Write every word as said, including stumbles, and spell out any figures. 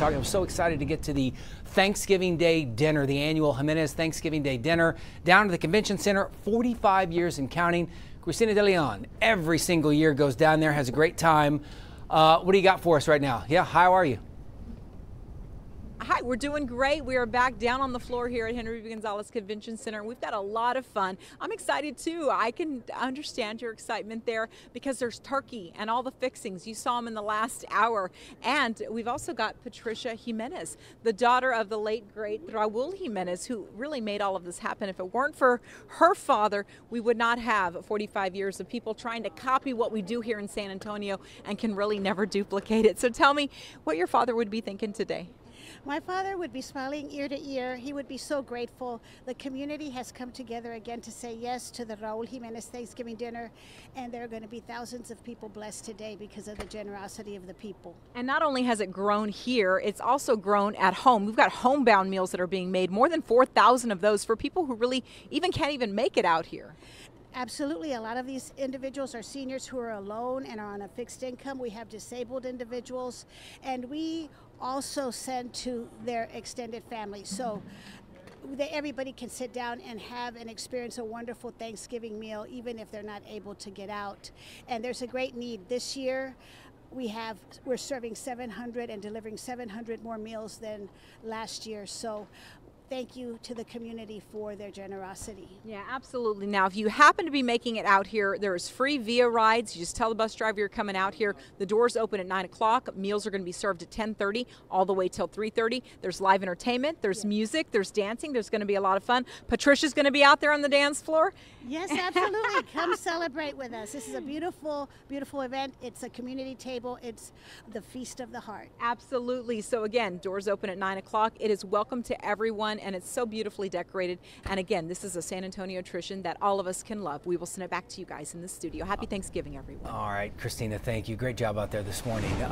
I'm so excited to get to the Thanksgiving Day dinner, the annual Jimenez Thanksgiving Day dinner, down to the Convention Center, forty-five years and counting. Christina De Leon, every single year, goes down there, has a great time. Uh, what do you got for us right now? Yeah, how are you? Hi, we're doing great. We are back down on the floor here at Henry B. Gonzalez Convention Center. We've got a lot of fun. I'm excited too. I can understand your excitement there because there's turkey and all the fixings. You saw them in the last hour. And we've also got Patricia Jimenez, the daughter of the late, great Raul Jimenez, who really made all of this happen. If it weren't for her father, we would not have forty-five years of people trying to copy what we do here in San Antonio and can really never duplicate it. So tell me what your father would be thinking today. My father would be smiling ear to ear. He would be so grateful. The community has come together again to say yes to the Raul Jimenez Thanksgiving dinner, and there are going to be thousands of people blessed today because of the generosity of the people. And not only has it grown here, it's also grown at home. We've got homebound meals that are being made, more than four thousand of those for people who really even can't even make it out here. Absolutely. A lot of these individuals are seniors who are alone and are on a fixed income. We have disabled individuals, and we also send to their extended family. So they, everybody can sit down and have and experience a wonderful Thanksgiving meal, even if they're not able to get out. And there's a great need this year. We have, we're serving seven hundred and delivering seven hundred more meals than last year. So thank you to the community for their generosity. Yeah, absolutely. Now, if you happen to be making it out here, there is free V I A rides. You just tell the bus driver you're coming out here. The doors open at nine o'clock. Meals are going to be served at ten thirty all the way till three thirty. There's live entertainment. There's yeah. music. There's dancing. There's going to be a lot of fun. Patricia's going to be out there on the dance floor. Yes, absolutely. Come celebrate with us. This is a beautiful, beautiful event. It's a community table. It's the Feast of the Heart. Absolutely. So, again, doors open at nine o'clock. It is welcome to everyone. And it's so beautifully decorated. And again, this is a San Antonio tradition that all of us can love. We will send it back to you guys in the studio. Happy Thanksgiving, everyone. All right, Christina, thank you. Great job out there this morning. Uh